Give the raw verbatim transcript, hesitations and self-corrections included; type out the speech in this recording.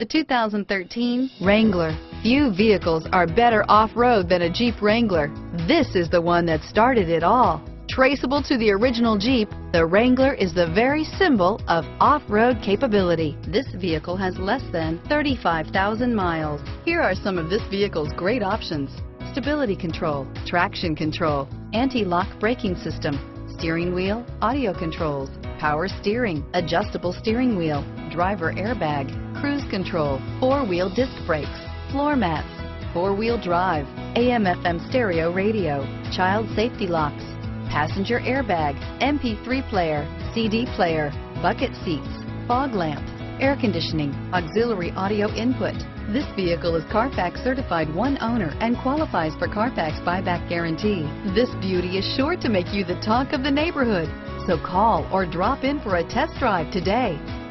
The two thousand thirteen Wrangler. Few vehicles are better off-road than a Jeep Wrangler. This is the one that started it all. Traceable to the original Jeep, the Wrangler is the very symbol of off-road capability. This vehicle has less than thirty-five thousand miles. Here are some of this vehicle's great options: stability control, traction control, anti-lock braking system, steering wheel audio controls, power steering, adjustable steering wheel, driver airbag, cruise control, four-wheel disc brakes, floor mats, four-wheel drive, A M F M stereo radio, child safety locks, passenger airbag, M P three player, C D player, bucket seats, fog lamp, air conditioning, auxiliary audio input. This vehicle is Carfax certified one owner and qualifies for Carfax buyback guarantee. This beauty is sure to make you the talk of the neighborhood. So call or drop in for a test drive today.